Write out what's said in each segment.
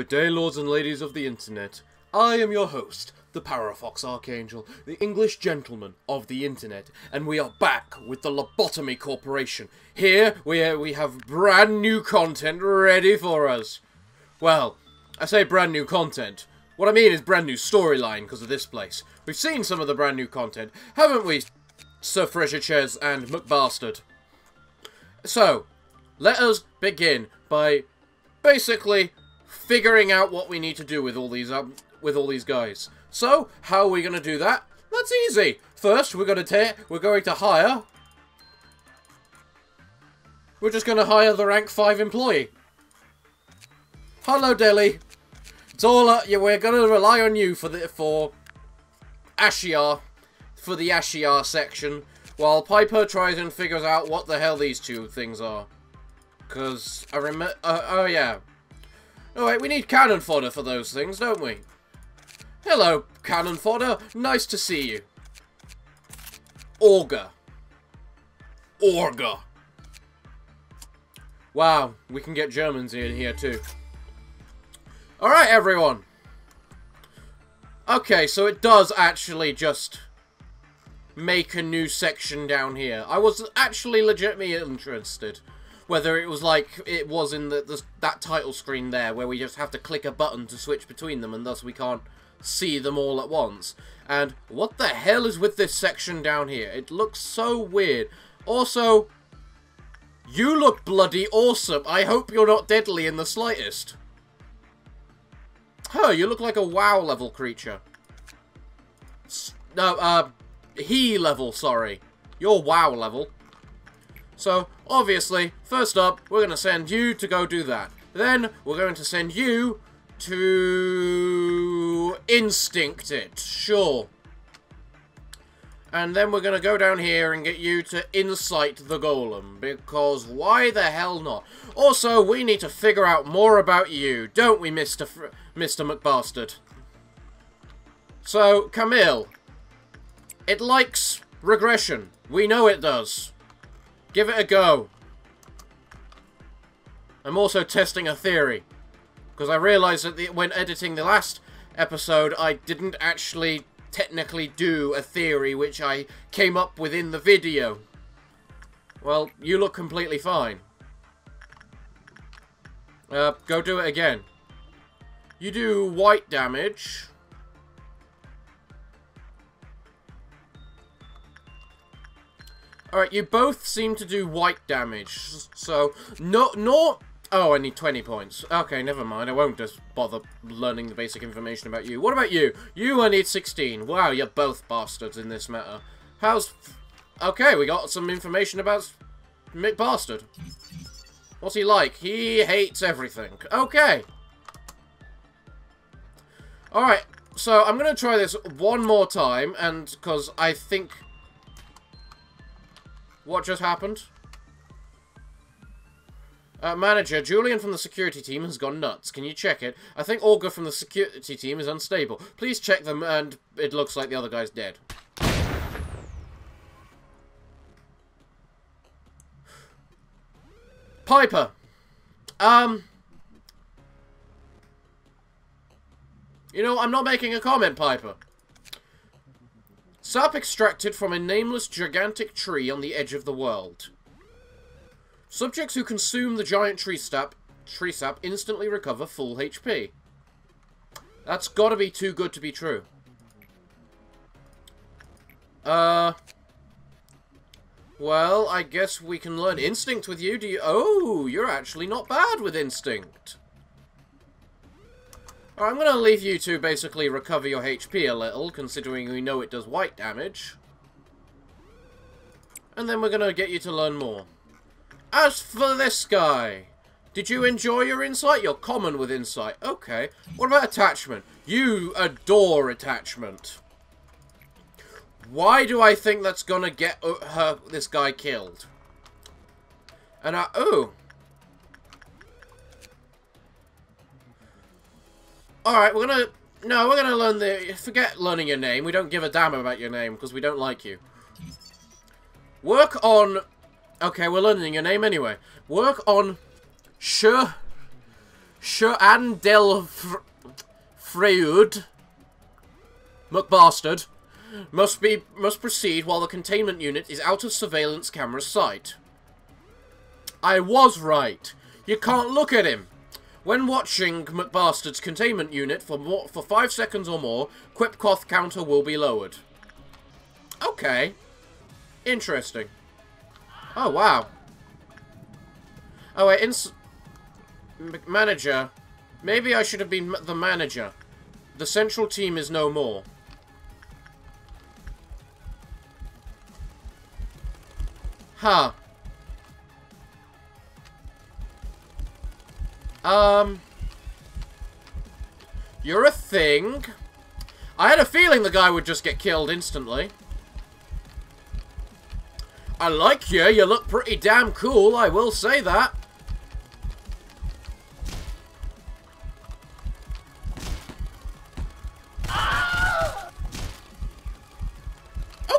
Good day, lords and ladies of the internet. I am your host, the Parafox Archangel, the English gentleman of the internet, and we are back with the Lobotomy Corporation. Here we have brand new content ready for us. Well, I say brand new content. What I mean is brand new storyline because of this place. We've seen some of the brand new content, haven't we, Sir Frisier Chess and McBastard? So, let us begin by basically figuring out what we need to do with all these guys. So, how are we going to do that? That's easy. First, we're going to hire. We're just going to hire the rank 5 employee. Hello, Delhi. It's all up. Yeah, we're going to rely on you for the Ashiar section, while Piper tries and figures out what the hell these two things are. Because I remember. Oh yeah. Oh wait, we need cannon fodder for those things, don't we? Hello, cannon fodder. Nice to see you. Orga. Wow, we can get Germans in here too. Alright, everyone. Okay, so it does actually just make a new section down here. I was actually legitimately interested whether it was like it was in that title screen there, where we just have to click a button to switch between them, and thus we can't see them all at once. And what the hell is with this section down here? It looks so weird. Also, you look bloody awesome. I hope you're not deadly in the slightest. Huh, you look like a WoW level creature. No, he level, sorry. You're WoW level. So, obviously, first up, we're going to send you to go do that. Then, we're going to send you to instinct it, sure. And then we're going to go down here and get you to insight the golem, because why the hell not? Also, we need to figure out more about you, don't we, Mr. McBastard? So, Camille, it likes regression. We know it does. Give it a go. I'm also testing a theory, because I realised that when editing the last episode, I didn't actually technically do a theory which I came up with in the video. Well, you look completely fine. Go do it again. You do white damage. Alright, you both seem to do white damage, so oh, I need 20 points. Okay, never mind. I won't just bother learning the basic information about you. What about you? You, I need 16. Wow, you're both bastards in this matter. Okay, we got some information about McBastard. What's he like? He hates everything. Okay. Alright, so I'm going to try this one more time, and because I think... What just happened? Manager, Julian from the security team has gone nuts. Can you check it? I think Olga from the security team is unstable. Please check them, and it looks like the other guy's dead. Piper! You know, I'm not making a comment, Piper. Sap extracted from a nameless gigantic tree on the edge of the world. Subjects who consume the giant tree sap instantly recover full HP. That's gotta be too good to be true. Well, I guess we can learn instinct with you. Oh, you're actually not bad with instinct. Alright, I'm gonna leave you to basically recover your HP a little, considering we know it does white damage. And then we're gonna get you to learn more. As for this guy, did you enjoy your insight? You're common with insight. Okay. What about attachment? You adore attachment. Why do I think that's gonna get this guy killed? And Alright, we're gonna learn the... Forget learning your name. We don't give a damn about your name, because we don't like you. Work on... Okay, we're learning your name anyway. Work on Schadenfreude, McBastard, must proceed while the containment unit is out of surveillance camera sight. I was right. You can't look at him. When watching McBastard's containment unit for 5 seconds or more, Qliphoth counter will be lowered. Okay. Interesting. Oh, wow. Oh, wait, manager. Maybe I should have been the manager. The central team is no more. Huh. You're a thing. I had a feeling the guy would just get killed instantly. I like you. You look pretty damn cool, I will say that.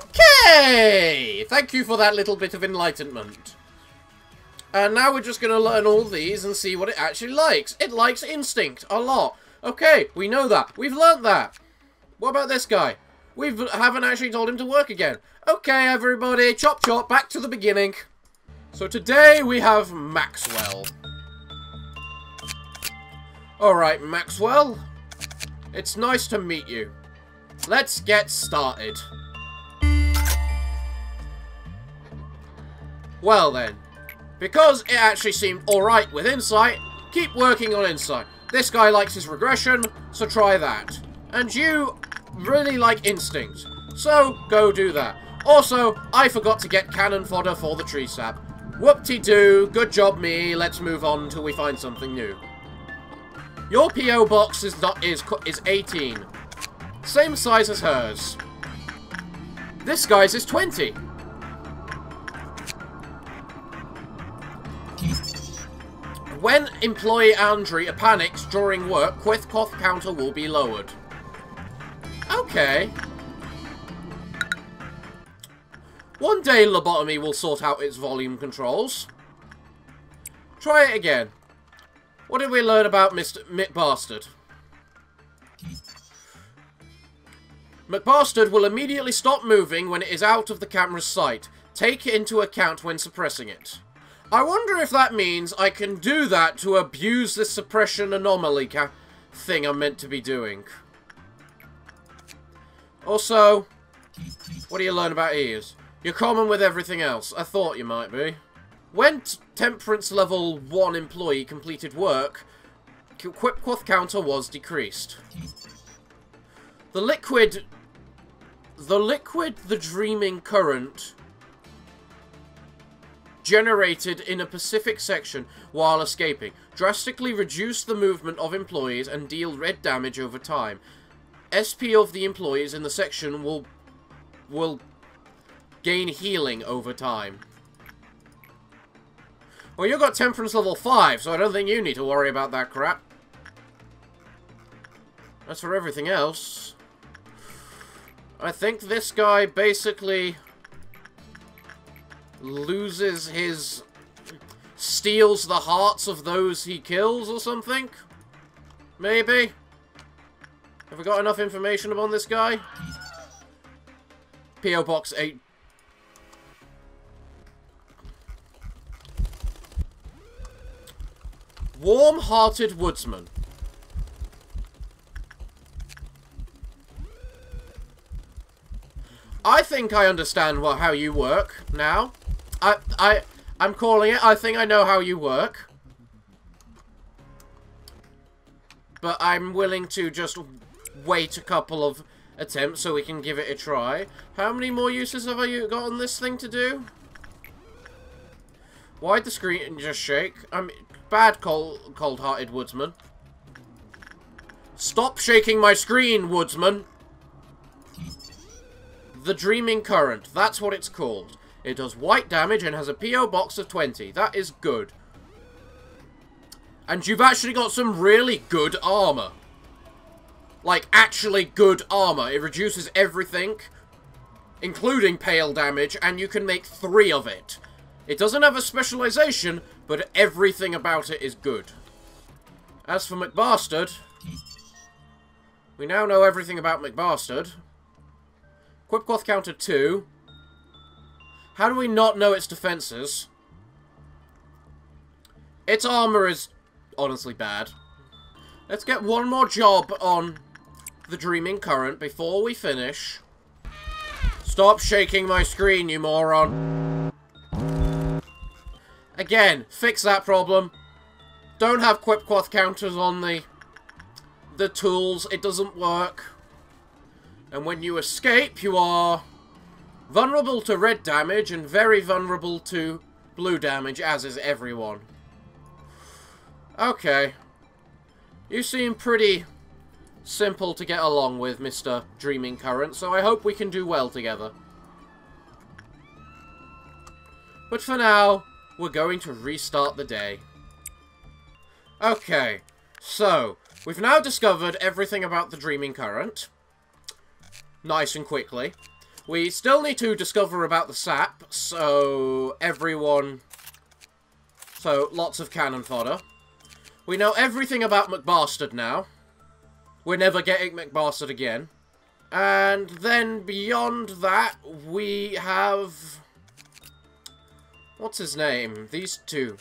Okay! Thank you for that little bit of enlightenment. And now we're just going to learn all these and see what it actually likes. It likes instinct a lot. Okay, we know that. We've learnt that. What about this guy? We haven't actually told him to work again. Okay, everybody. Chop, chop. Back to the beginning. So today we have Maxwell. Alright, Maxwell. It's nice to meet you. Let's get started. Well then. Because it actually seemed alright with insight, keep working on insight. This guy likes his regression, so try that. And you really like instinct, so go do that. Also, I forgot to get cannon fodder for the tree sap. Whoop-de-doo, good job me, let's move on till we find something new. Your P.O. box is 18. Same size as hers. This guy's is 20. When employee Andrea panics during work, Qliphoth counter will be lowered. Okay. One day Lobotomy will sort out its volume controls. Try it again. What did we learn about Mr. McBastard? McBastard will immediately stop moving when it is out of the camera's sight. Take it into account when suppressing it. I wonder if that means I can do that to abuse this suppression anomaly thing I'm meant to be doing. Also, what do you learn about ears? You're common with everything else. I thought you might be. When Temperance Level 1 employee completed work, Qliphoth counter was decreased. The Dreaming Current generated in a Pacific section while escaping. Drastically reduce the movement of employees and deal red damage over time. SP of the employees in the section will gain healing over time. Well, you've got Temperance Level 5, so I don't think you need to worry about that crap. As for everything else, I think this guy basically loses his... steals the hearts of those he kills or something? Maybe? Have we got enough information upon this guy? P.O. Box 8. Warm-Hearted Woodsman. I think I understand how you work now. I'm calling it. I think I know how you work. But I'm willing to just wait a couple of attempts so we can give it a try. How many more uses have I got on this thing to do? Why'd the screen just shake? I mean, bad cold-hearted woodsman. Stop shaking my screen, woodsman! The Dreaming Current. That's what it's called. It does white damage and has a P.O. box of 20. That is good. And you've actually got some really good armor. Like, actually good armor. It reduces everything, including pale damage, and you can make 3 of it. It doesn't have a specialization, but everything about it is good. As for McBastard, we now know everything about McBastard. Qliphoth countered 2. How do we not know its defenses? Its armor is honestly bad. Let's get one more job on the Dreaming Current before we finish. Stop shaking my screen, you moron. Again, fix that problem. Don't have Qliphoth counters on the tools. It doesn't work. And when you escape, you are vulnerable to red damage and very vulnerable to blue damage, as is everyone. Okay. You seem pretty simple to get along with, Mr. Dreaming Current, so I hope we can do well together. But for now, we're going to restart the day. Okay, so we've now discovered everything about the Dreaming Current. Nice and quickly. We still need to discover about the sap, so everyone... So, lots of cannon fodder. We know everything about McBastard now. We're never getting McBastard again. And then beyond that, we have... What's his name? These two.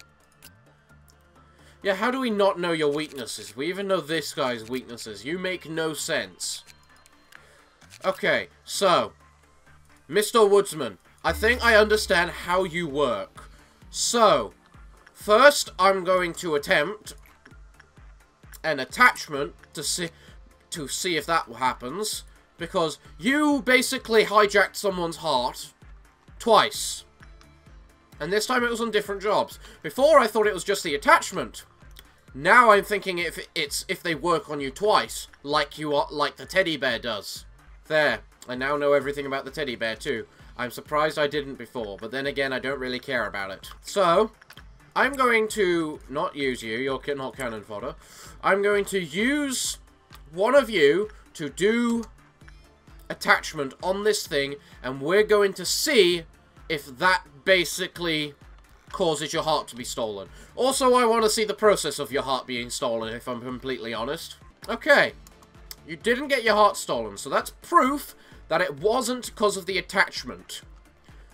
Yeah, how do we not know your weaknesses? We even know this guy's weaknesses. You make no sense. Okay, so... Mr. Woodsman, I think I understand how you work. So, first I'm going to attempt an attachment to see if that happens, because you basically hijacked someone's heart twice. And this time it was on different jobs. Before I thought it was just the attachment. Now I'm thinking if they work on you twice, like the teddy bear does. There, I now know everything about the teddy bear too. I'm surprised I didn't before, but then again I don't really care about it. So, I'm going to not use you, you're not cannon fodder. I'm going to use one of you to do attachment on this thing, and we're going to see if that basically causes your heart to be stolen. Also, I want to see the process of your heart being stolen, if I'm completely honest. Okay, you didn't get your heart stolen, so that's proof that it wasn't because of the attachment.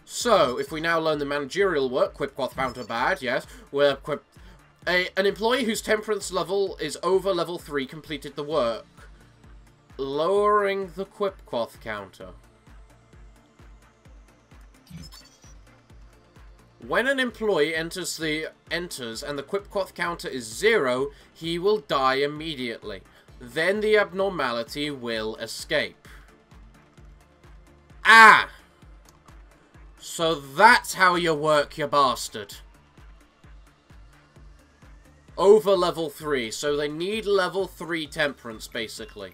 So, if we now learn the managerial work, Qliphoth found her bad, yes, where an employee whose temperance level is over level 3 completed the work, lowering the Qliphoth counter. When an employee enters and the Qliphoth counter is 0, he will die immediately. Then the abnormality will escape. Ah! So that's how you work, you bastard. Over level 3, so they need level 3 temperance, basically.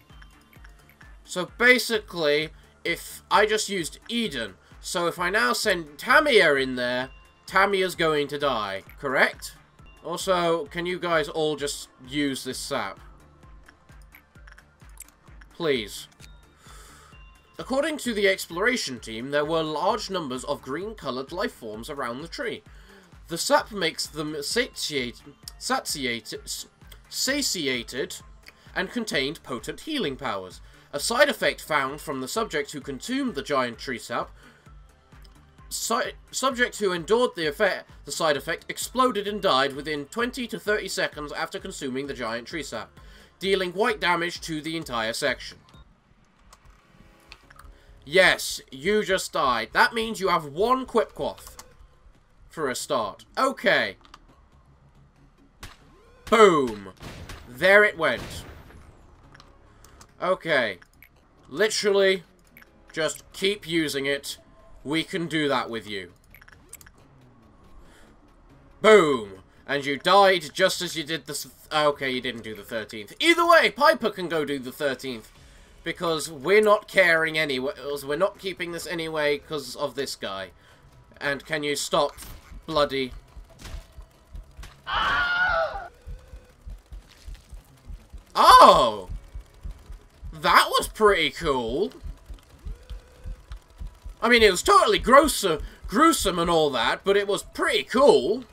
So basically, if I just used Eden, so if I now send Tamia in there, Tamia's going to die, correct? Also, can you guys all just use this sap? Please. According to the exploration team, there were large numbers of green-coloured life forms around the tree. The sap makes them satiated and contained potent healing powers. A side effect found from the subject who consumed the giant tree sap, subject who endured the side effect exploded and died within 20 to 30 seconds after consuming the giant tree sap, dealing white damage to the entire section. Yes, you just died. That means you have one Qliphoth for a start. Okay. Boom. There it went. Okay. Literally, just keep using it. We can do that with you. Boom. And you died just as you did the... Okay, you didn't do the 13th. Either way, Piper can go do the 13th. Because we're not caring anyway. We're not keeping this anyway because of this guy. And can you stop, bloody... Oh! That was pretty cool. I mean, it was totally gruesome and all that, but it was pretty cool.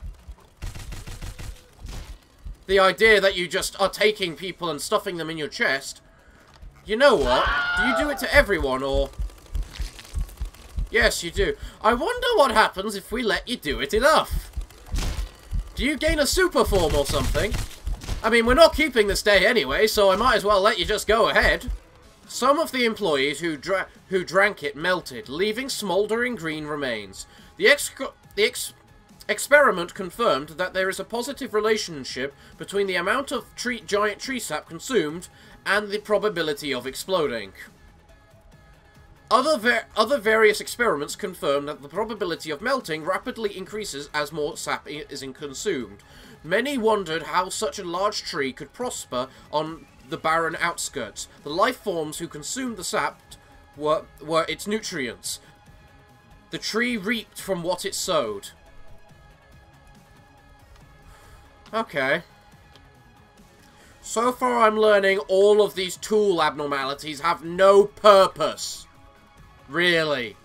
The idea that you just are taking people and stuffing them in your chest. You know what? Do you do it to everyone, or...? Yes, you do. I wonder what happens if we let you do it enough. Do you gain a super form or something? I mean, we're not keeping this day anyway, so I might as well let you just go ahead. Some of the employees who drank it melted, leaving smouldering green remains. The experiment confirmed that there is a positive relationship between the amount of giant tree sap consumed and the probability of exploding. Other various experiments confirm that the probability of melting rapidly increases as more sap is consumed. Many wondered how such a large tree could prosper on the barren outskirts. The life forms who consumed the sap were its nutrients. The tree reaped from what it sowed. Okay. So far I'm learning all of these tool abnormalities have no purpose. Really.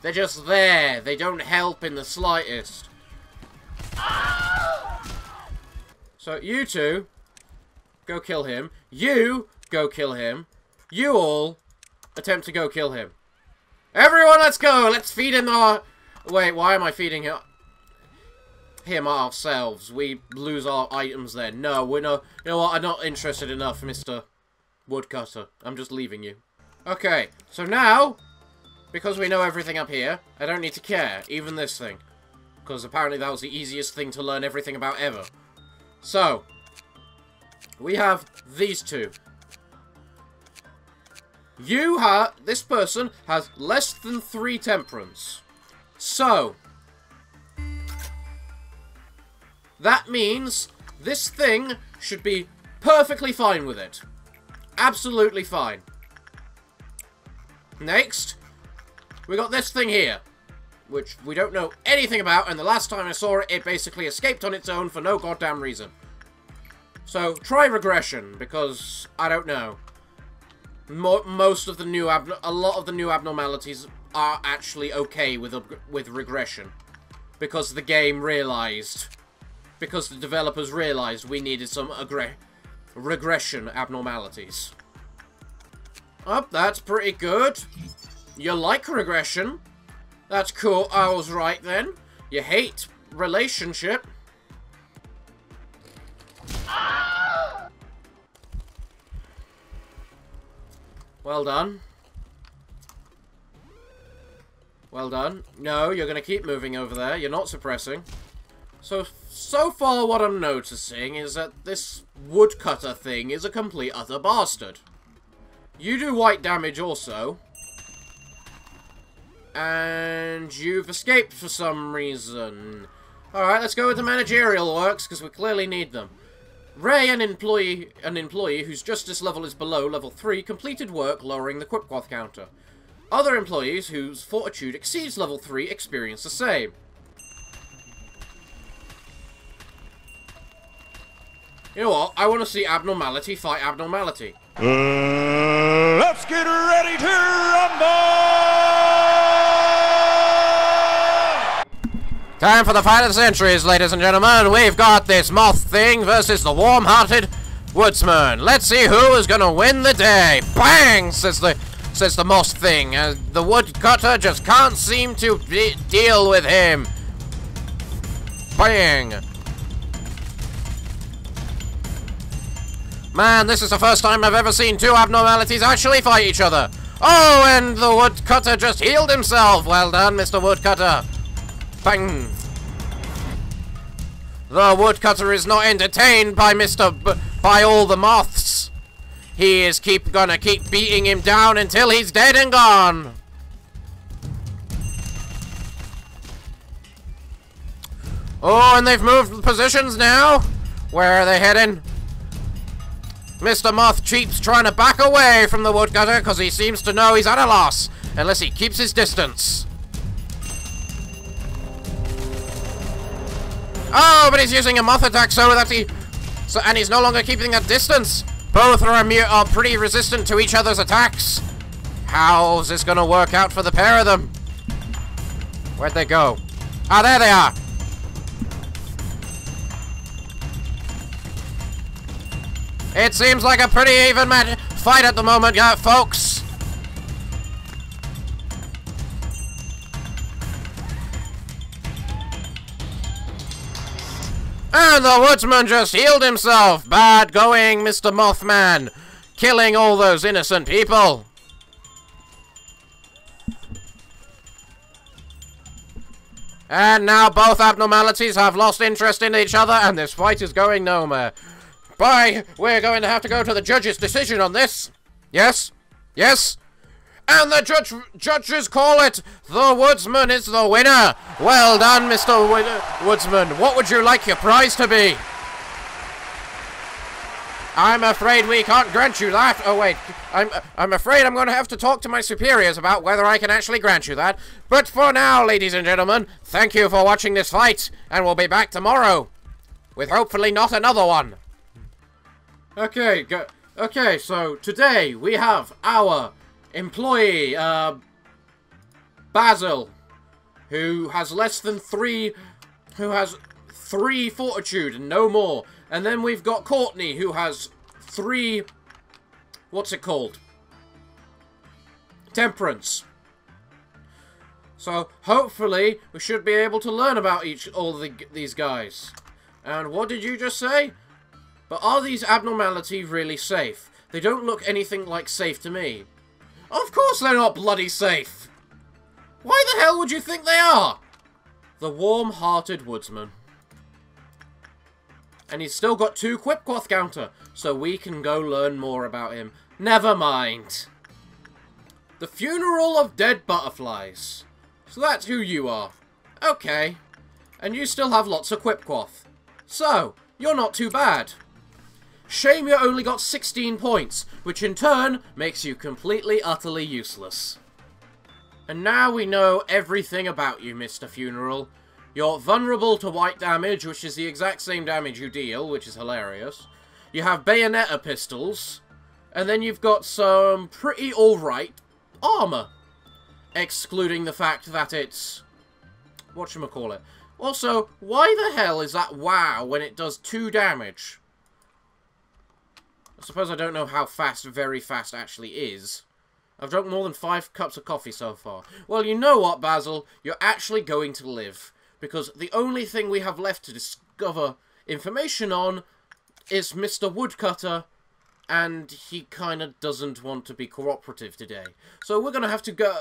They're just there. They don't help in the slightest. So, you two, go kill him. You, go kill him. You all, attempt to go kill him. Everyone, let's go! Let's feed him our... Wait, why am I feeding him? Him ourselves. We lose our items there. No, we're not... You know what? I'm not interested enough, Mr. Woodcutter. I'm just leaving you. Okay, so now... Because we know everything up here, I don't need to care, even this thing. Because apparently that was the easiest thing to learn everything about ever. So, we have these two. This person has less than 3 temperance. So, that means this thing should be perfectly fine with it. Absolutely fine. Next... We got this thing here, which we don't know anything about, and the last time I saw it, it basically escaped on its own for no goddamn reason. So, try regression, because I don't know. A lot of the new abnormalities are actually okay with regression. Because the game realized. Because the developers realized we needed some regression abnormalities. Oh, that's pretty good. You like regression. That's cool. I was right then. You hate relationship. Ah! Well done. Well done. No, you're going to keep moving over there. You're not suppressing. So far what I'm noticing is that this woodcutter thing is a complete utter bastard. You do white damage also. And you've escaped for some reason. Alright, let's go with the managerial works, because we clearly need them. Ray, an employee whose justice level is below level 3, completed work lowering the Qliphoth counter. Other employees whose fortitude exceeds level 3 experience the same. You know what? I want to see abnormality fight abnormality. Let's get ready to rumble! Time for the fight of the centuries, ladies and gentlemen. We've got this moth thing versus the warm-hearted woodsman. Let's see who is gonna win the day. Bang! Says the moth thing. The woodcutter just can't seem to deal with him. Bang! Man, this is the first time I've ever seen two abnormalities actually fight each other. Oh, and the woodcutter just healed himself. Well done, Mr. Woodcutter. Bang! The woodcutter is not entertained by all the moths. He is gonna keep beating him down until he's dead and gone. Oh, and they've moved positions now. Where are they heading? Mr. Moth keeps trying to back away from the woodcutter because he seems to know he's at a loss unless he keeps his distance. Oh, but he's using a moth attack, and he's no longer keeping that distance. Both are pretty resistant to each other's attacks. How's this gonna work out for the pair of them? Where'd they go? Ah, there they are. It seems like a pretty even fight at the moment, folks. And the woodsman just healed himself. Bad going, Mr. Mothman. Killing all those innocent people. And now both abnormalities have lost interest in each other, and this fight is going nowhere. Bye! We're going to have to go to the judge's decision on this. Yes? Yes? And the judges call it, the woodsman is the winner! Well done, Mr. Woodsman. What would you like your prize to be? I'm afraid we can't grant you that. Oh, wait. I'm afraid I'm going to have to talk to my superiors about whether I can actually grant you that. But for now, ladies and gentlemen, thank you for watching this fight, and we'll be back tomorrow with hopefully not another one. Okay, okay, so today we have our employee, Basil, who has less than three, who has 3 fortitude and no more. And then we've got Courtney, who has 3... what's it called? Temperance. So, hopefully, we should be able to learn about all these guys. And what did you just say? But are these abnormalities really safe? They don't look anything like safe to me. Of course they're not bloody safe! Why the hell would you think they are? The Warm-Hearted Woodsman. And he's still got 2 Qliphoth counter, so we can go learn more about him. Never mind. The Funeral of Dead Butterflies. So that's who you are. Okay. And you still have lots of Qliphoth. So, you're not too bad. Shame you only got 16 points, which in turn makes you completely, utterly useless. And now we know everything about you, Mr. Funeral. You're vulnerable to white damage, which is the exact same damage you deal, which is hilarious. You have Bayonetta pistols. And then you've got some pretty alright armor. Excluding the fact that it's... whatchamacallit. Also, why the hell is that wow when it does 2 damage? I suppose I don't know how fast very fast actually is. I've drunk more than 5 cups of coffee so far. Well, you know what, Basil? You're actually going to live. Because the only thing we have left to discover information on is Mr. Woodcutter, and he kind of doesn't want to be cooperative today. So we're going to have to go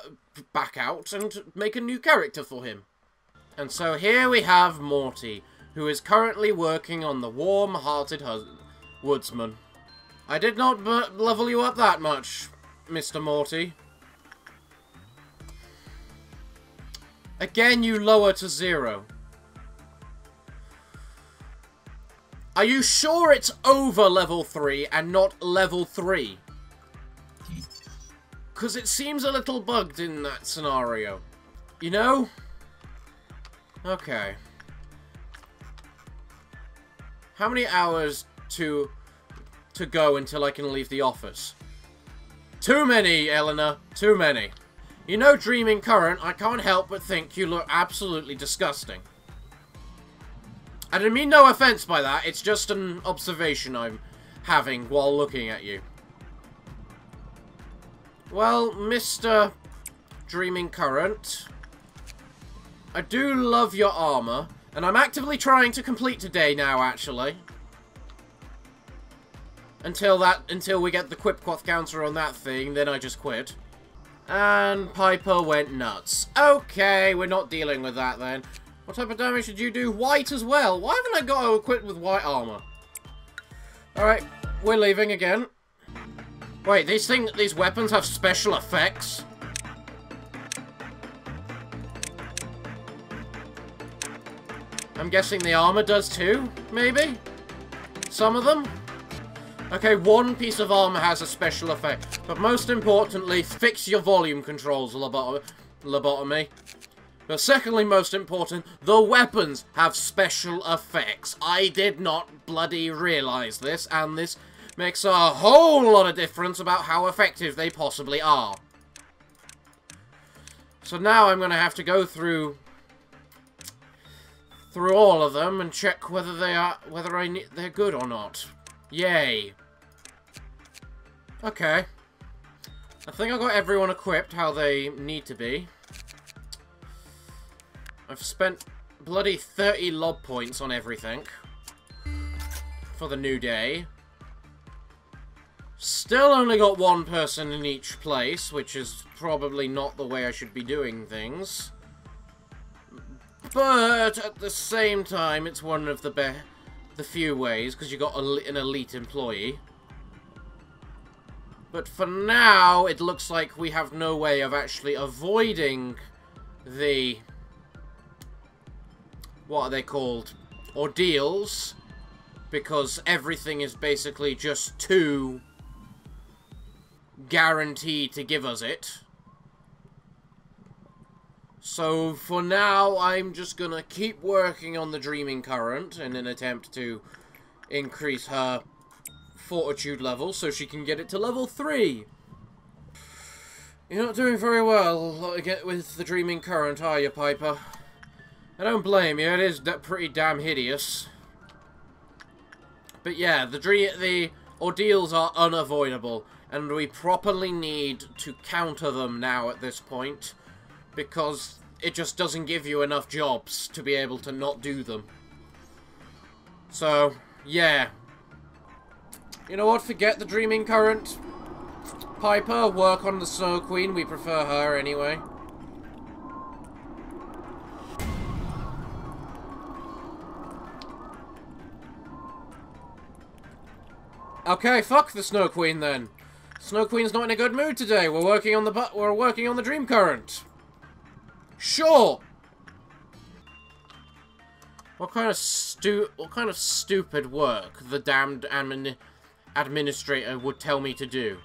back out and make a new character for him. And so here we have Morty, who is currently working on the Warm-Hearted Woodsman. I did not level you up that much, Mr. Morty. Again, you lower to 0. Are you sure it's over level 3 and not level 3? Because it seems a little bugged in that scenario. You know? Okay. How many hours to go until I can leave the office? Too many, Eleanor. Too many. You know, Dreaming Current, I can't help but think you look absolutely disgusting. I didn't mean no offense by that, it's just an observation I'm having while looking at you. Well, Mr. Dreaming Current, I do love your armor, and I'm actively trying to complete today now, actually. Until we get the Qliphoth counter on that thing, then I just quit. And Piper went nuts. Okay, we're not dealing with that then. What type of damage did you do? White as well? Why haven't I got to equip with white armor? Alright, we're leaving again. Wait, these weapons have special effects? I'm guessing the armor does too, maybe? Some of them? Okay, 1 piece of armor has a special effect. But most importantly, fix your volume controls, Lobotomy. But secondly, most important, the weapons have special effects. I did not bloody realize this, and this makes a whole lot of difference about how effective they possibly are. So now I'm going to have to go through all of them and check whether they're good or not. Yay. Okay. I think I've got everyone equipped how they need to be. I've spent bloody 30 lob points on everything. For the new day. Still only got one person in each place, which is probably not the way I should be doing things. But at the same time, it's one of the few ways, because you got an elite employee. But for now, it looks like we have no way of actually avoiding the... what are they called? Ordeals. Because everything is basically just too guaranteed to give us it. So for now, I'm just gonna keep working on the Dreaming Current in an attempt to increase her fortitude level so she can get it to level 3. You're not doing very well with the Dreaming Current, are you, Piper? I don't blame you, it is pretty damn hideous. But yeah, the ordeals are unavoidable, and we properly need to counter them now at this point, because it just doesn't give you enough jobs to be able to not do them. So, yeah. You know what, forget the Dreaming Current. Piper, work on the Snow Queen, we prefer her anyway. Okay, fuck the Snow Queen then. Snow Queen's not in a good mood today. We're working on the Dream Current. Sure. What kind of stupid work the damned administrator would tell me to do?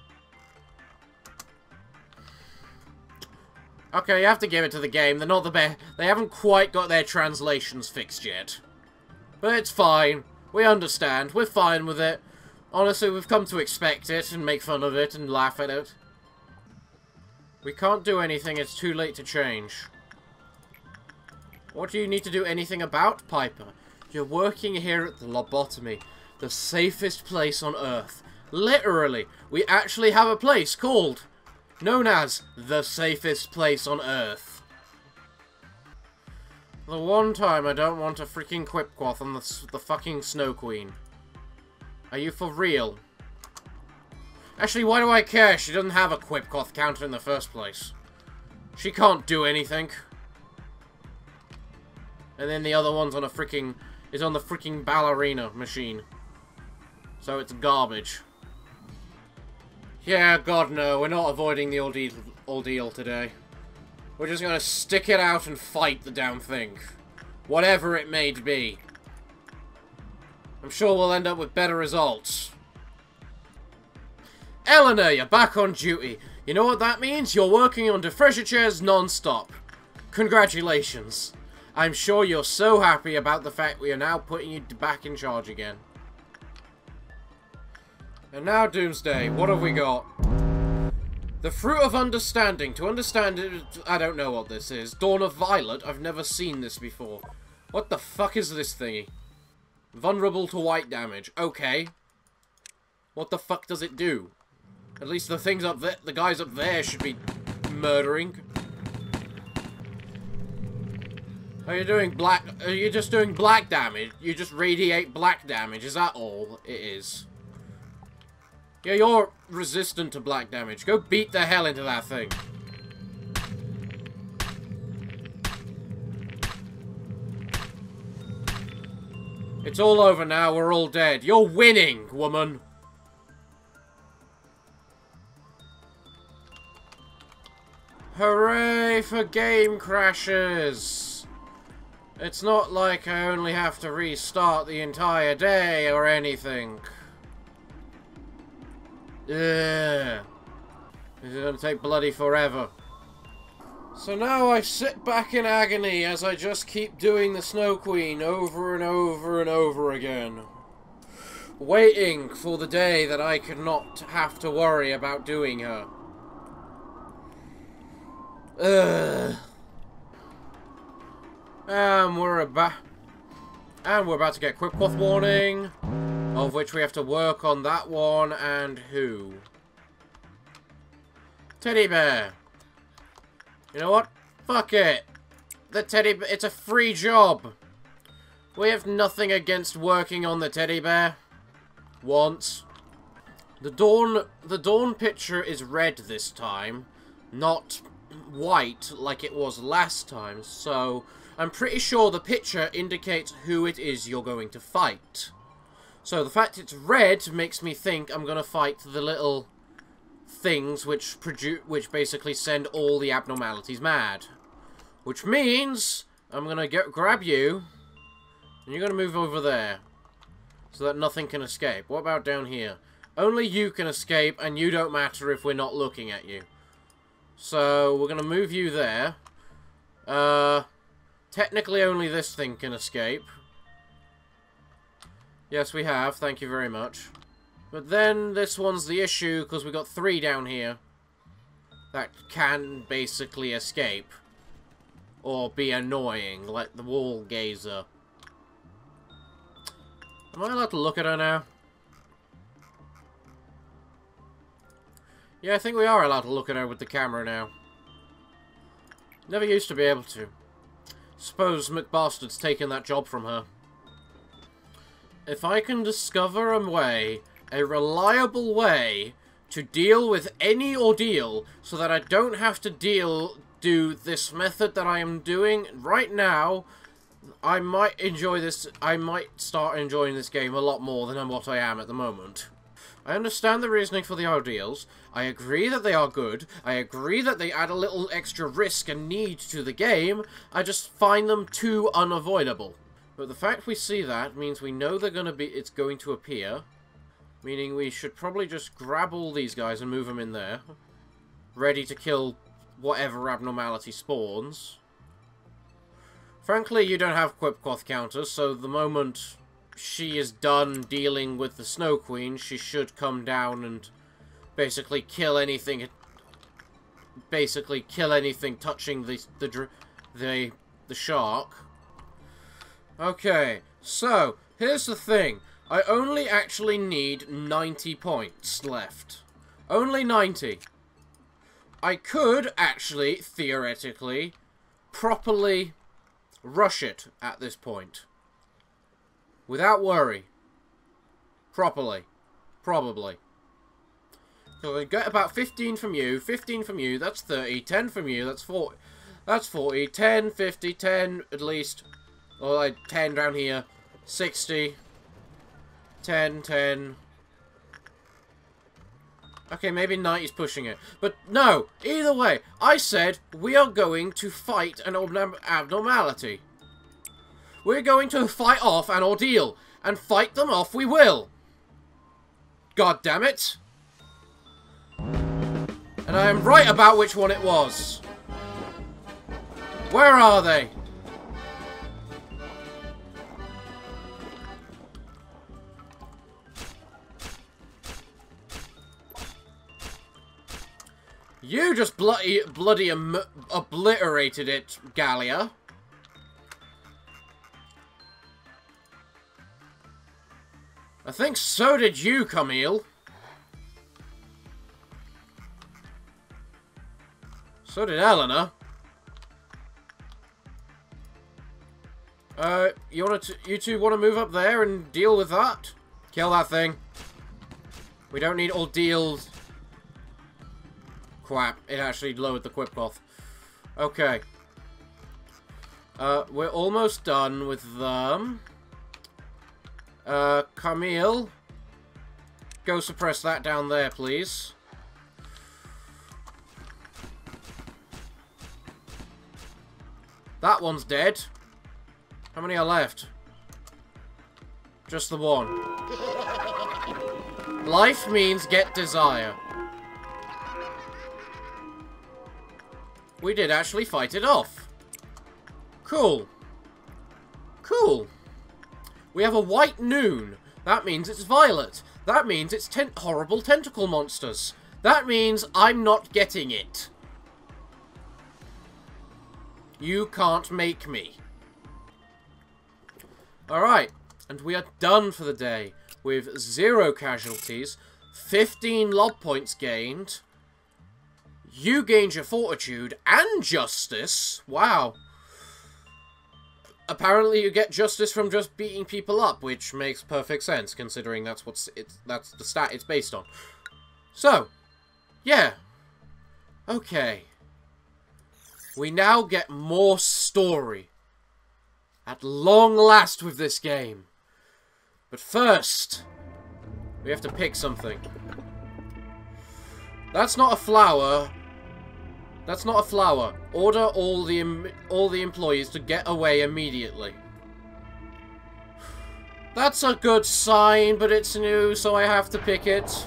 Okay, you have to give it to the game. They're not the best. They haven't quite got their translations fixed yet. But it's fine. We understand. We're fine with it. Honestly, we've come to expect it, and make fun of it, and laugh at it. We can't do anything, it's too late to change. What do you need to do anything about, Piper? You're working here at the Lobotomy, the safest place on Earth. Literally, we actually have a place called, known as, the safest place on Earth. The one time I don't want a freaking Qliphoth on the fucking Snow Queen. Are you for real? Actually, why do I care? She doesn't have a Qliphoth counter in the first place. She can't do anything. And then the other one's on a freaking... is on the freaking ballerina machine. So it's garbage. Yeah, God no, we're not avoiding the ordeal today. We're just gonna stick it out and fight the damn thing. Whatever it may be. I'm sure we'll end up with better results. Eleanor, you're back on duty. You know what that means? You're working on Defresher Chairs non-stop. Congratulations. I'm sure you're so happy about the fact we are now putting you back in charge again. And now Doomsday. What have we got? The Fruit of Understanding. To understand it, I don't know what this is. Dawn of Violet. I've never seen this before. What the fuck is this thingy? Vulnerable to white damage. Okay. What the fuck does it do? At least the things up there, the guys up there should be murdering. Are you doing black? Are you just doing black damage? You just radiate black damage. Is that all it is? Yeah, you're resistant to black damage. Go beat the hell into that thing. It's all over now, we're all dead. You're winning, woman! Hooray for game crashes! It's not like I only have to restart the entire day or anything. Ugh. This is gonna take bloody forever. So now I sit back in agony as I just keep doing the Snow Queen over and over and over again. Waiting for the day that I could not have to worry about doing her. Ugh. And we're about to get Qliphoth warning, of which we have to work on that one and who. Teddy bear. You know what? Fuck it. The teddy bear. It's a free job. We have nothing against working on the teddy bear. Once. The dawn picture is red this time, not white like it was last time, so I'm pretty sure the picture indicates who it is you're going to fight. So the fact it's red makes me think I'm going to fight the little things which basically send all the abnormalities mad. Which means I'm going to grab you, and you're going to move over there, so that nothing can escape. What about down here? Only you can escape, and you don't matter if we're not looking at you. So we're going to move you there. Technically only this thing can escape. Yes, we have. Thank you very much. But then this one's the issue, because we've got three down here that can basically escape. Or be annoying, like the wall gazer. Am I allowed to look at her now? Yeah, I think we are allowed to look at her with the camera now. Never used to be able to. Suppose McBastard's taken that job from her. If I can discover a reliable way to deal with any ordeal so that I don't have to do this method that I am doing right now, I might enjoy this. I might start enjoying this game a lot more than what I am at the moment. I understand the reasoning for the ordeals. I agree that they are good. I agree that they add a little extra risk and need to the game. I just find them too unavoidable. But the fact we see that means we know they're going to be... It's going to appear. Meaning we should probably just grab all these guys and move them in there. Ready to kill whatever abnormality spawns. Frankly, you don't have Qliphoth counters, so the moment... she is done dealing with the Snow Queen, she should come down and basically kill anything touching the shark. Okay, so here's the thing. I only actually need 90 points left. Only 90. I could actually theoretically properly rush it at this point. Without worry. Properly. Probably. So I get about 15 from you, 15 from you, that's 30, 10 from you, that's 40. That's 40, 10, 50, 10 at least. Or like 10 down here. 60. 10, 10. Okay, maybe 90's pushing it. But no, either way, I said we are going to fight an abnormality. We're going to fight off an ordeal, and fight them off we will. God damn it. And I am right about which one it was. Where are they? You just bloody obliterated it, Gallia. I think so did you, Camille. So did Eleanor. You two want to move up there and deal with that? Kill that thing. We don't need ordeals. Crap, it actually lowered the Qliphoth. Okay. We're almost done with them. Camille, go suppress that down there, please. That one's dead. How many are left? Just the one. Life means get desire. We did actually fight it off. Cool. Cool. We have a white noon. That means it's violet. That means it's horrible tentacle monsters. That means I'm not getting it. You can't make me. Alright. And we are done for the day. With 0 casualties. 15 lob points gained. You gained your fortitude and justice. Wow. Apparently you get justice from just beating people up, which makes perfect sense, considering that's the stat it's based on. So, yeah. Okay. We now get more story. At long last with this game. But first, we have to pick something. That's not a flower. That's not a flower. Order all the employees to get away immediately. That's a good sign, but it's new, so I have to pick it.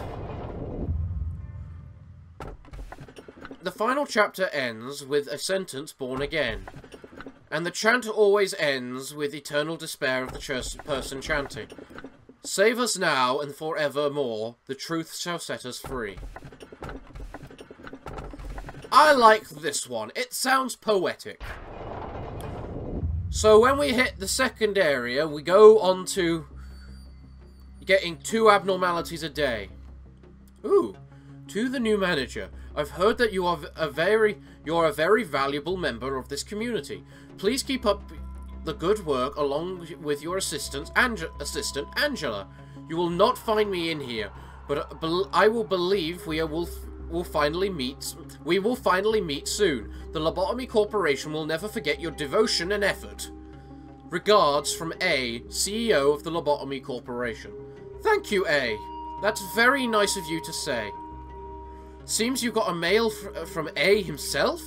The final chapter ends with a sentence born again. And the chant always ends with eternal despair of the person chanting. Save us now and forevermore, the truth shall set us free. I like this one. It sounds poetic. So when we hit the second area, we go on to getting 2 abnormalities a day. Ooh. To the new manager. I've heard that you are a very valuable member of this community. Please keep up the good work along with your assistant Angela. You will not find me in here, but I will believe we will finally meet soon. The Lobotomy Corporation will never forget your devotion and effort. Regards from A, CEO of the Lobotomy Corporation. Thank you, A. That's very nice of you to say. Seems you got a mail from A himself?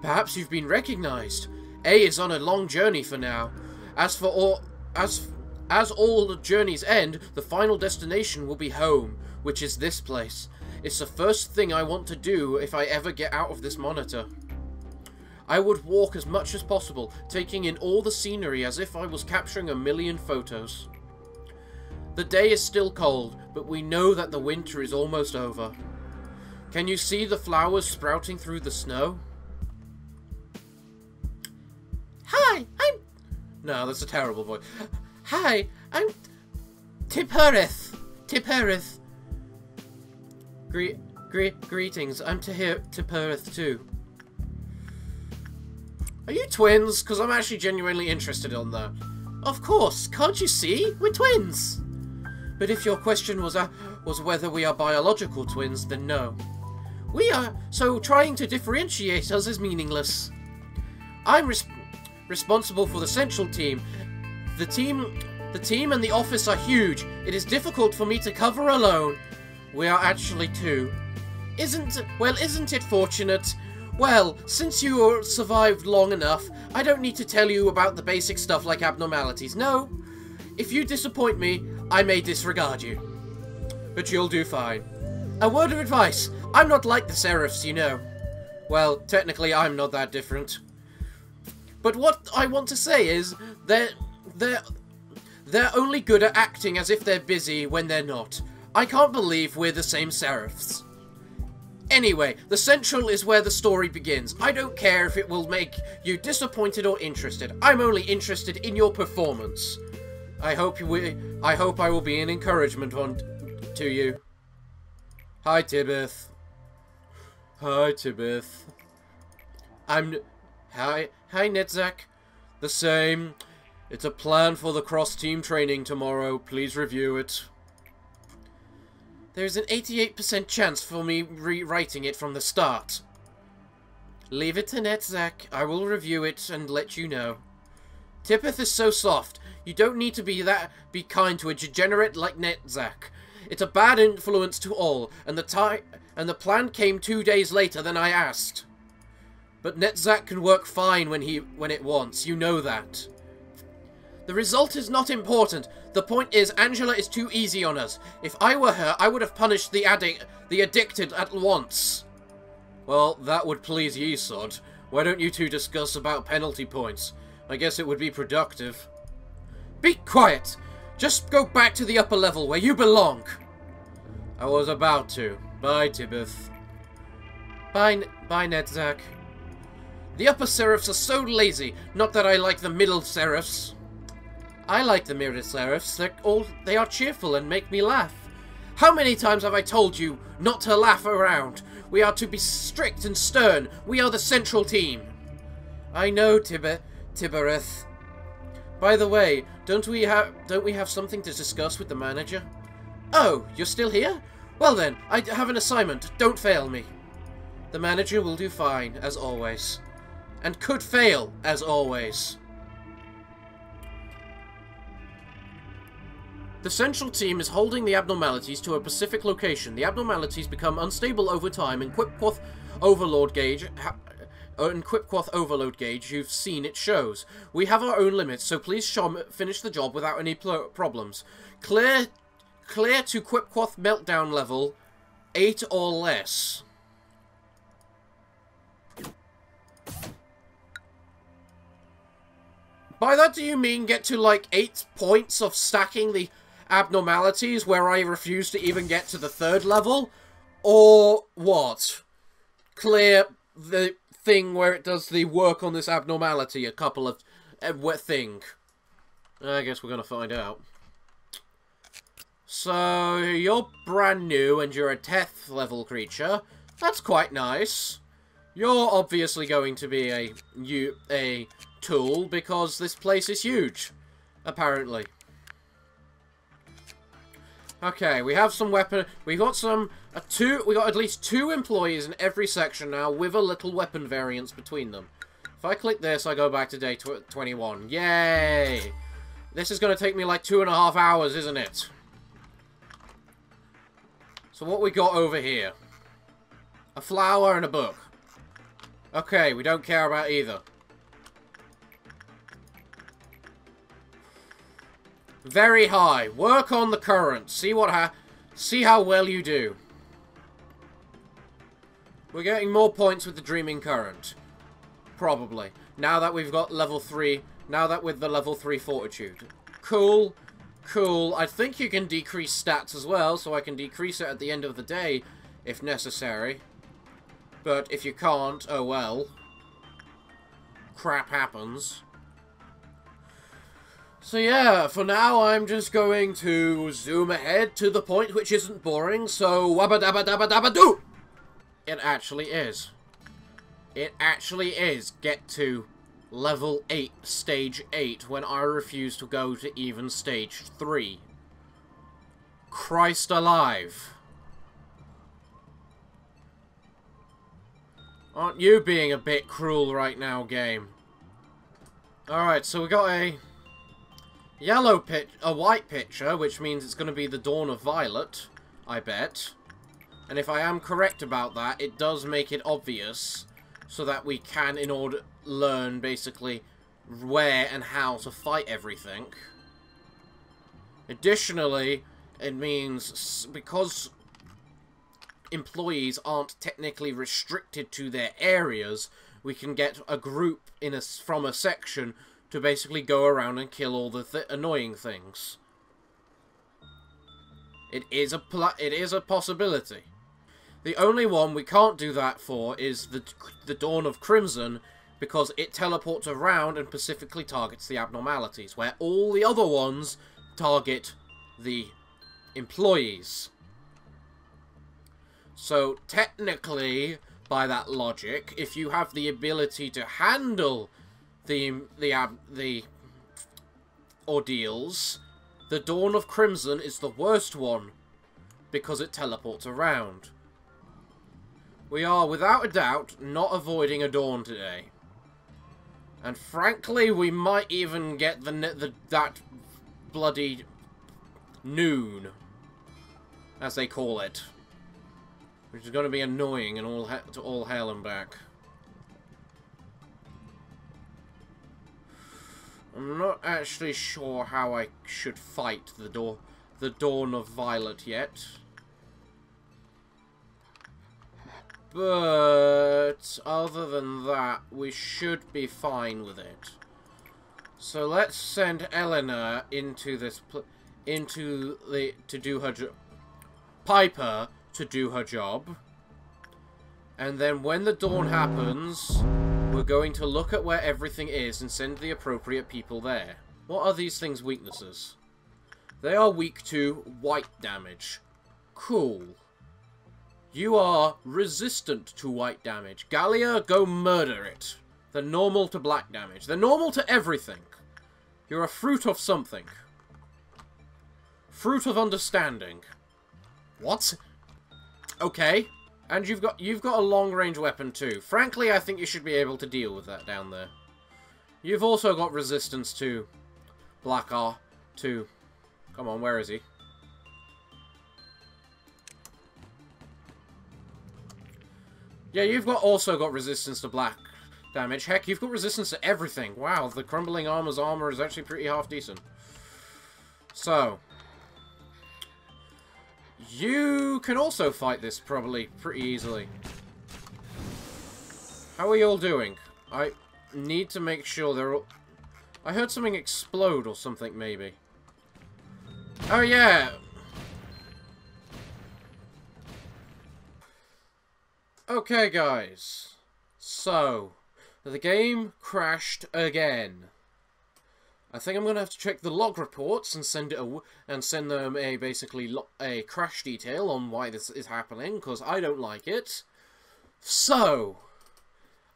Perhaps you've been recognized. A is on a long journey for now. As all the journeys end, the final destination will be home, which is this place. It's the first thing I want to do if I ever get out of this monitor. I would walk as much as possible, taking in all the scenery as if I was capturing a million photos. The day is still cold, but we know that the winter is almost over. Can you see the flowers sprouting through the snow? Hi, I'm... No, that's a terrible voice. Hi, I'm... Tiphereth. Greetings, I'm Tiphereth too. Are you twins? Because I'm actually genuinely interested in that. Of course, can't you see? We're twins! But if your question was whether we are biological twins, then no. We are, so trying to differentiate us is meaningless. I'm responsible for the central team. The team and the office are huge. It is difficult for me to cover alone. We are actually two. Isn't it fortunate? Well, since you survived long enough, I don't need to tell you about the basic stuff like abnormalities. No. If you disappoint me, I may disregard you. But you'll do fine. A word of advice. I'm not like the Seraphs, you know. Well, technically I'm not that different. But what I want to say is, they're only good at acting as if they're busy when they're not. I can't believe we're the same Seraphs. Anyway, the central is where the story begins. I don't care if it will make you disappointed or interested. I'm only interested in your performance. I hope I will be an encouragement to you. Hi, Tiphereth. Hi, Tiphereth. Hi, Netzach. The same. It's a plan for the cross-team training tomorrow. Please review it. There's an 88% chance for me rewriting it from the start. Leave it to Netzach. I will review it and let you know. Tiphereth is so soft. You don't need to be kind to a degenerate like Netzach. It's a bad influence to all, and the plan came 2 days later than I asked. But Netzach can work fine when it wants, you know that. The result is not important. The point is Angela is too easy on us. If I were her, I would have punished the addicted at once. Well, that would please Yesod. Why don't you two discuss about penalty points? I guess it would be productive. Be quiet! Just go back to the upper level, where you belong! I was about to. Bye, Tiphereth. Bye, Netzach. The upper Seraphs are so lazy, not that I like the middle Seraphs. I like the middle Seraphs, they are cheerful and make me laugh. How many times have I told you not to laugh around? We are to be strict and stern. We are the central team. I know, Tiphereth. By the way, don't we have something to discuss with the manager? Oh, you're still here? Well then, I have an assignment. Don't fail me. The manager will do fine, as always. And could fail, as always. The central team is holding the abnormalities to a specific location. The abnormalities become unstable over time in Qliphoth Overlord Gauge. In Qliphoth Overload Gauge, you've seen it shows. We have our own limits, so please finish the job without any problems. Clear to Qliphoth Meltdown level 8 or less. By that do you mean get to like 8 points of stacking the abnormalities where I refuse to even get to the 3rd level? Or what? Clear the thing where it does the work on this abnormality, a couple of thing. I guess we're gonna find out. So you're brand new and you're a 10th level creature. That's quite nice. You're obviously going to be a tool because this place is huge, apparently. Okay, we have some weapon. We got some we got at least 2 employees in every section now with a little weapon variance between them. If I click this, I go back to day 21. Yay! This is going to take me like 2.5 hours, isn't it? So what we got over here? A flower and a book. Okay, we don't care about either. Very high. Work on the current. See how well you do. We're getting more points with the Dreaming Current. Probably. Now that we've got level 3. Now that with the level 3 fortitude. Cool. Cool. I think you can decrease stats as well, so I can decrease it at the end of the day if necessary. But if you can't, oh well. Crap happens. So yeah, for now I'm just going to zoom ahead to the point which isn't boring, so wabba dabba dabba dabba doo! It actually is. It actually is. Get to level 8, stage 8, when I refuse to go to even stage 3. Christ alive. Aren't you being a bit cruel right now, game? Alright, so we got a yellow a white picture, which means it's going to be the Dawn of Violet, I bet. And if I am correct about that, it does make it obvious, so that we can, in order, learn basically where and how to fight everything. Additionally, it means because employees aren't technically restricted to their areas, we can get a group in from a section to basically go around and kill all the annoying things. It is a possibility. The only one we can't do that for is the Dawn of Crimson, because it teleports around and specifically targets the abnormalities, where all the other ones target the employees. So technically, by that logic, if you have the ability to handle the ordeals, the Dawn of Crimson is the worst one because it teleports around. We are, without a doubt, not avoiding a Dawn today. And frankly, we might even get that bloody noon, as they call it, which is going to be annoying and all hell and back. I'm not actually sure how I should fight the Dawn of Violet yet. But other than that, we should be fine with it. So let's send Eleanor Piper to do her job. And then when the dawn happens, we're going to look at where everything is and send the appropriate people there. What are these things' weaknesses? They are weak to white damage. Cool. You are resistant to white damage. Gallia, go murder it. They're normal to black damage. They're normal to everything. You're a fruit of something. Fruit of Understanding. What? Okay. And you've got a long-range weapon too. Frankly, I think you should be able to deal with that down there. You've also got resistance to Black R, to... Come on, where is he? Yeah, you've got also got resistance to black damage. Heck, you've got resistance to everything. Wow, the Crumbling Armor's armor is actually pretty half-decent. So... you can also fight this probably pretty easily. How are you all doing? I need to make sure they're all... I heard something explode or something, maybe. Oh, yeah! Okay, guys. So, the game crashed again. I think I'm gonna have to check the log reports and send them a basically a crash detail on why this is happening, because I don't like it. So,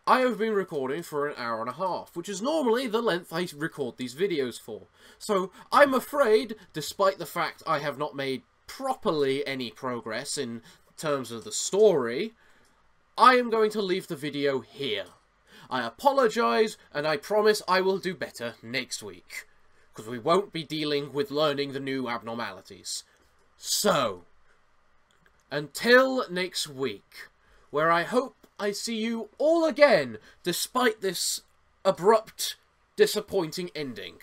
I have been recording for 1.5 hours, which is normally the length I record these videos for. So, I'm afraid, despite the fact I have not made properly any progress in terms of the story, I am going to leave the video here. I apologise, and I promise I will do better next week. Because we won't be dealing with learning the new abnormalities. So, until next week, where I hope I see you all again, despite this abrupt, disappointing ending.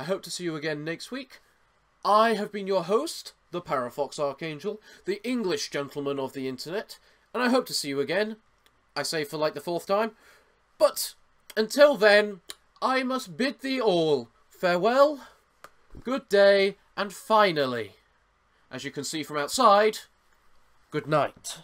I hope to see you again next week. I have been your host, the Parafox Archangel, the English gentleman of the internet, and I hope to see you again. I say for like the 4th time. But until then, I must bid thee all farewell, good day, and finally, as you can see from outside, good night.